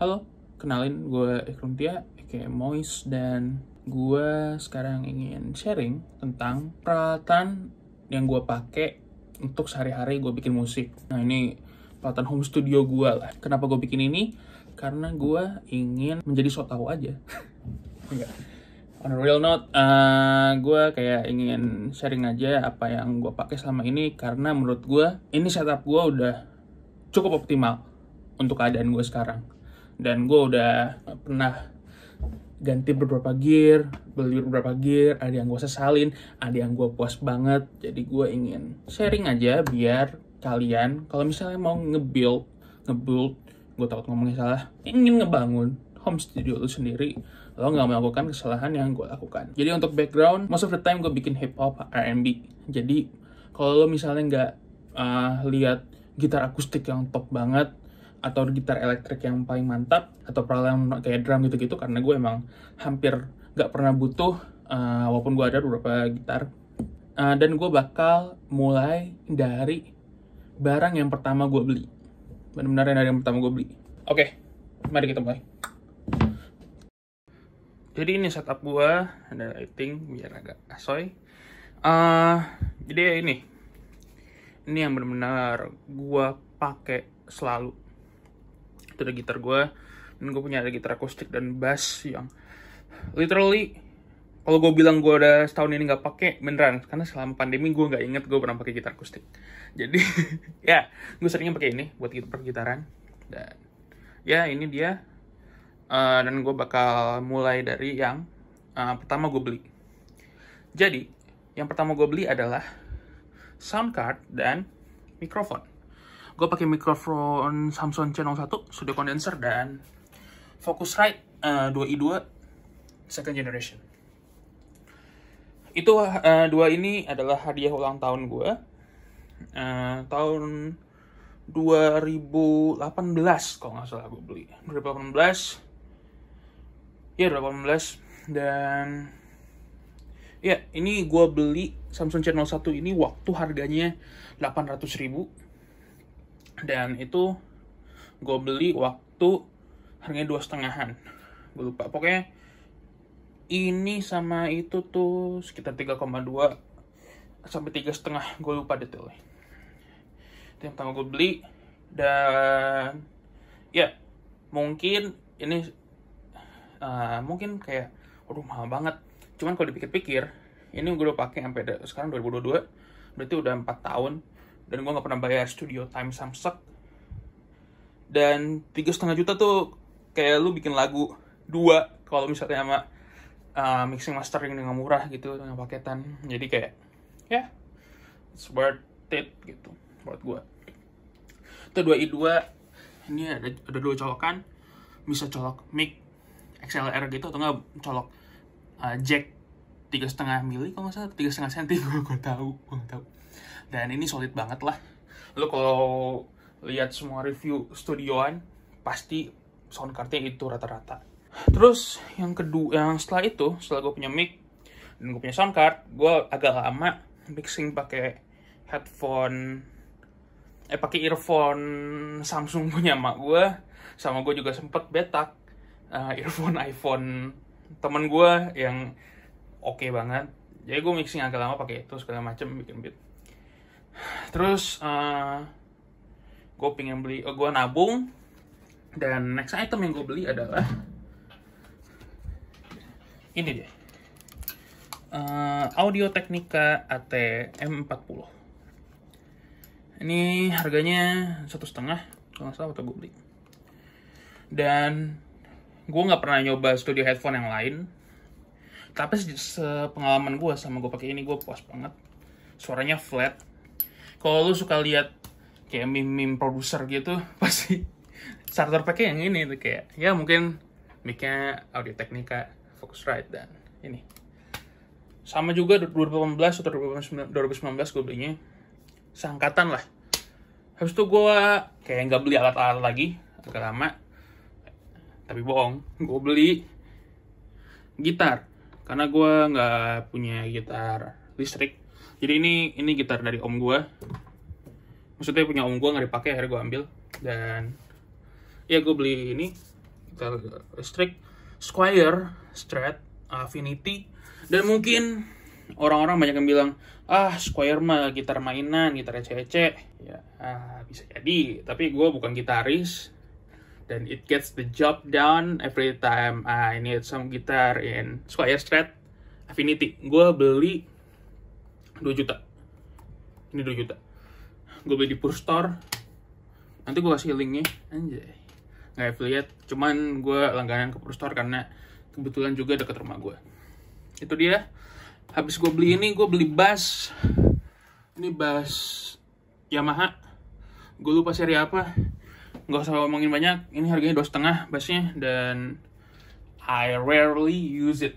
Halo, kenalin gue Ikrum Tia, IKM Mois, dan gue sekarang ingin sharing tentang peralatan yang gue pakai untuk sehari-hari gue bikin musik. Nah, ini peralatan home studio gue lah. Kenapa gue bikin ini? Karena gue ingin menjadi so tau aja. On a real note, gue kayak ingin sharing aja apa yang gue pakai selama ini, karena menurut gue ini setup gue udah cukup optimal untuk keadaan gue sekarang. Dan gue udah pernah ganti beberapa gear, beli beberapa gear, ada yang gue sesalin, ada yang gue puas banget. Jadi gue ingin sharing aja biar kalian, kalau misalnya mau nge-build, gue takut ngomongnya salah, ingin ngebangun home studio lu sendiri, lo nggak melakukan kesalahan yang gue lakukan. Jadi untuk background, most of the time gue bikin hip-hop, R&B. Jadi kalau lo misalnya nggak lihat gitar akustik yang top banget, atau gitar elektrik yang paling mantap, atau peralatan kayak drum gitu-gitu, karena gue emang hampir gak pernah butuh, walaupun gue ada beberapa gitar. Dan gue bakal mulai dari barang yang pertama gue beli. Benar-benar dari yang pertama gue beli. Oke, mari kita mulai. Jadi ini setup gue, ada lighting biar agak asoy. Jadi ini yang benar-benar gue pakai selalu. Itu ada gitar gue, dan gue punya ada gitar akustik dan bass yang literally kalau gue bilang gue udah setahun ini nggak pakai, beneran, karena selama pandemi gue nggak inget gue pernah pakai gitar akustik. Jadi ya gue seringnya pakai ini buat pergitaran. Dan ya ini dia, dan gue bakal mulai dari yang pertama gue beli. Jadi yang pertama gue beli adalah sound card dan mikrofon. Gue pakai mikrofon Samsung Channel 1, studio condenser, dan Focusrite 2i2 second generation. Itu dua ini adalah hadiah ulang tahun gue. Tahun 2018 kalau nggak salah gue beli. 2018. Dan ya ini gue beli Samsung Channel 1 ini waktu harganya 800.000. Dan itu gue beli waktu harganya 2,5-an, gue lupa. Pokoknya ini sama itu tuh sekitar 3,2 sampai 3,5, gue lupa detailnya. Itu yang pertama gue beli. Dan ya mungkin ini mungkin kayak aduh mahal banget. Cuman kalau dipikir-pikir ini gue udah pakai sampai sekarang 2022, berarti udah 4 tahun. Dan gue gak pernah bayar studio time samsak. Dan 3,5 juta tuh kayak lu bikin lagu 2 kalau misalnya sama mixing mastering dengan murah gitu, dengan paketan. Jadi kayak ya, it's worth it gitu buat gue. Itu 2i2. Ini ada 2 colokan. Bisa colok mic XLR gitu, atau gak colok jack 3,5 mili kalau gak salah, 3,5 senti. Gue tau. Dan ini solid banget lah. Lo kalau lihat semua review studioan pasti sound cardnya itu rata-rata. Terus yang kedua, yang setelah itu, setelah gue punya mic dan gue punya sound card, gue agak lama mixing pakai earphone Samsung punya emak gue. Sama gue juga sempet betak earphone iPhone temen gue yang oke banget. Jadi gue mixing agak lama pakai itu, segala macem bikin beat. Terus gue pengen beli, gue nabung. Dan next item yang gue beli adalah ini dia, Audio Technica AT-M 40. Ini harganya 1,5 kalau nggak salah waktu gue beli. Dan gue nggak pernah nyoba studio headphone yang lain, tapi sepengalaman gue sama gue pakai ini, gue puas banget. Suaranya flat. Kalau lu suka lihat kayak meme produser gitu, pasti starter packnya yang ini tuh, kayak ya mungkin mic-nya Audio Technica, Focusrite, dan ini. Sama juga 2018 atau 2019 gue belinya, seangkatan lah. Habis itu gue kayak nggak beli alat-alat lagi, agak lama. Tapi bohong, gue beli gitar karena gue nggak punya gitar listrik. Jadi ini gitar dari om gue. Maksudnya punya om gue, nggak dipakai, akhirnya gue ambil. Dan ya gue beli ini. Squier Strat Affinity. Dan mungkin orang-orang banyak yang bilang, ah Squier mah gitar mainan, gitar ece-ece. Ya, bisa jadi, tapi gue bukan gitaris. Dan it gets the job done every time I need some guitar in Squier Strat Affinity. Gue beli 2 juta. Ini 2 juta. Gue beli di Push Store. Nanti gue kasih linknya. Anjay. Nggak affiliate. Cuman gue langganan ke Push Store karena kebetulan juga deket rumah gue. Itu dia. Habis gue beli ini, gue beli bass. Ini bass Yamaha. Gue lupa seri apa. Nggak usah ngomongin banyak, ini harganya 2,5 bassnya, dan I rarely use it.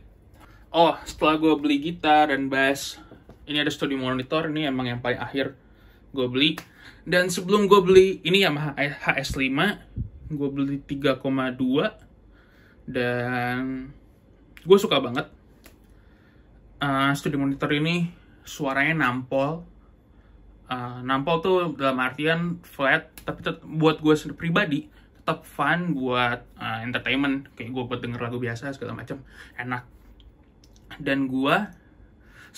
Oh, setelah gue beli gitar dan bass, ini ada studio monitor, ini emang yang paling akhir gue beli. Dan sebelum gue beli, ini Yamaha HS5, gue beli 3,2, dan gue suka banget. Studio monitor ini suaranya nampol. Nampol tuh dalam artian flat, tapi buat gue pribadi tetap fun, buat entertainment. Kayak gue buat denger lagu biasa segala macam, enak. Dan gue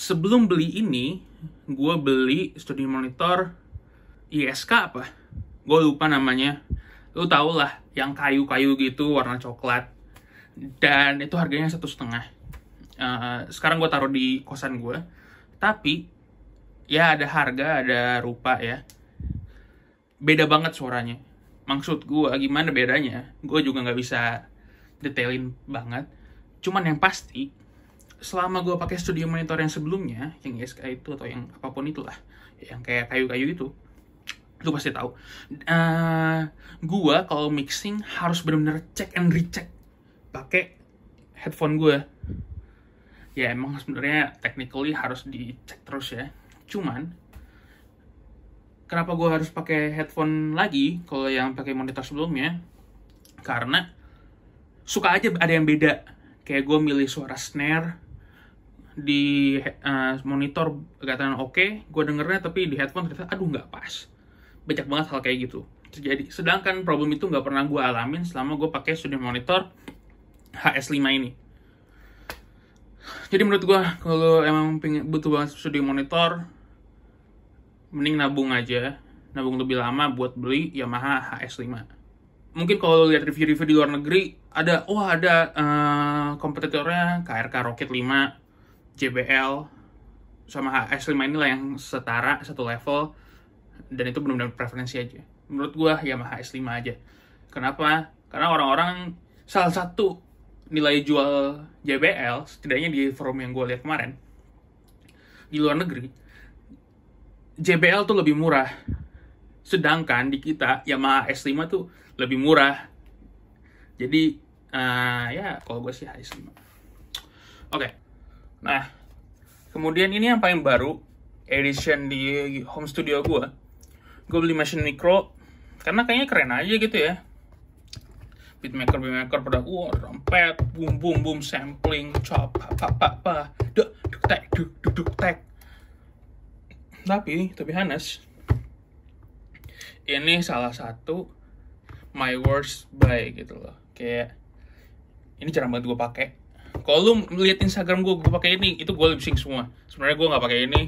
sebelum beli ini, gue beli studio monitor ISK apa? Gue lupa namanya. Lu tau lah, yang kayu-kayu gitu warna coklat. Dan itu harganya 1,5. Sekarang gue taruh di kosan gue. Tapi ya ada harga, ada rupa ya. Beda banget suaranya. Maksud gue gimana bedanya? Gue juga nggak bisa detailin banget. Cuman yang pasti, selama gue pakai studio monitor yang sebelumnya, yang ISK itu atau yang apapun itulah, yang kayak kayu-kayu itu, lu pasti tahu. Gue kalau mixing harus benar-benar check and recheck pakai headphone gue. Ya emang sebenarnya technically harus dicek terus ya. Cuman, kenapa gue harus pakai headphone lagi kalau yang pakai monitor sebelumnya? Karena suka aja ada yang beda. Kayak gue milih suara snare di monitor kelihatan oke, gue dengernya, tapi di headphone ternyata aduh nggak pas. Banyak banget hal kayak gitu terjadi. Sedangkan problem itu nggak pernah gue alamin selama gue pakai studio monitor HS5 ini. Jadi menurut gue kalau emang butuh banget studio monitor, mending nabung aja, nabung lebih lama buat beli Yamaha HS5. Mungkin kalau lihat review-review di luar negeri, ada, wah ada kompetitornya KRK Rocket 5, JBL, sama HS5 inilah yang setara, satu level, dan itu benar-benar preferensi aja. Menurut gue Yamaha HS5 aja. Kenapa? Karena orang-orang, salah satu nilai jual JBL, setidaknya di forum yang gue lihat kemarin, di luar negeri, JBL tuh lebih murah. Sedangkan di kita, Yamaha S5 tuh lebih murah. Jadi, ya kalau gue sih HS5. Oke. Nah, kemudian ini yang paling baru, edition di home studio gue. Gue beli Maschine Micro, karena kayaknya keren aja gitu ya. Beatmaker pada trompet, boom boom boom, sampling, chop, apa, duk tek. Tapi Hanes, ini salah satu my worst buy gitu loh. Kayak ini jarang banget gue pakai. Kalau lu lihat Instagram gue pakai ini, itu gue lip sync semua. Sebenarnya gue nggak pakai ini,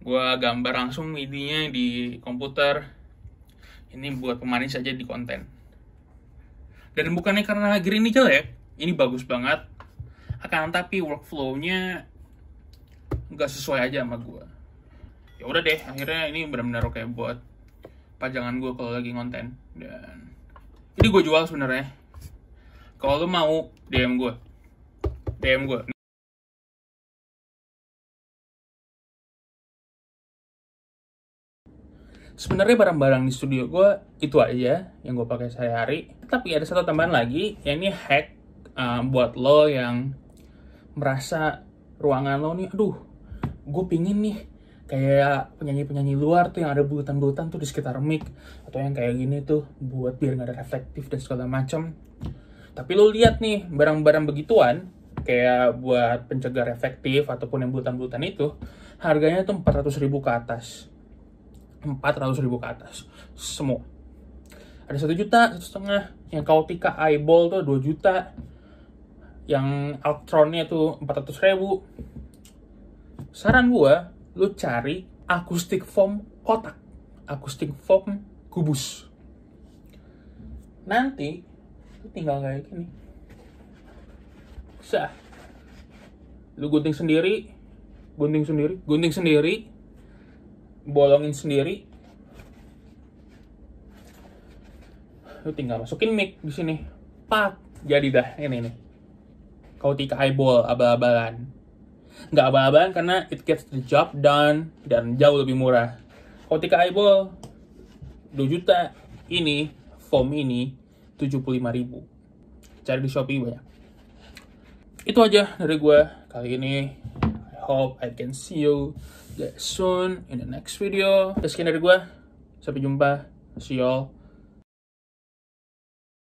gue gambar langsung midinya di komputer. Ini buat pemanis aja di konten. Dan bukannya karena green ini jelek, ini bagus banget. Akan tapi workflow-nya nggak sesuai aja sama gue. Ya udah deh, akhirnya ini benar-benar oke buat pajangan gue kalau lagi ngonten. Dan ini gue jual sebenarnya. Kalau lo mau DM gue. Sebenarnya barang-barang di studio gue itu aja yang gue pakai sehari-hari. Tapi ada satu tambahan lagi, ya ini hack buat lo yang merasa ruangan lo nih, aduh, gue pingin nih kayak penyanyi-penyanyi luar tuh yang ada bulutan-bulutan tuh di sekitar mic, atau yang kayak gini tuh buat biar nggak ada reflektif dan segala macam. Tapi lo lihat nih barang-barang begituan, kayak buat pencegah reflektif ataupun yang bulutan-bulutan itu, harganya tuh 400.000 ke atas. 400.000 ke atas semua. ada 1 juta, 1,5 juta. Yang Kautika Eyeball tuh 2 juta. Yang Altronnya tuh 400 ribu. Saran gua, lu cari acoustic foam kotak, acoustic foam kubus. Nanti lu tinggal kayak gini, sah, lu gunting sendiri, bolongin sendiri. Lu tinggal masukin mic di sini, pak, jadi dah ini nih. Kautika Eyeball abal-abalan. Nggak abal-abalan karena it gets the job done dan jauh lebih murah. Kautika Eyeball 2 juta, ini foam ini 75 ribu. Cari di Shopee banyak. Itu aja dari gue kali ini. I hope I can see you guys soon in the next video. Sekian dari gue. Sampai jumpa. See you all.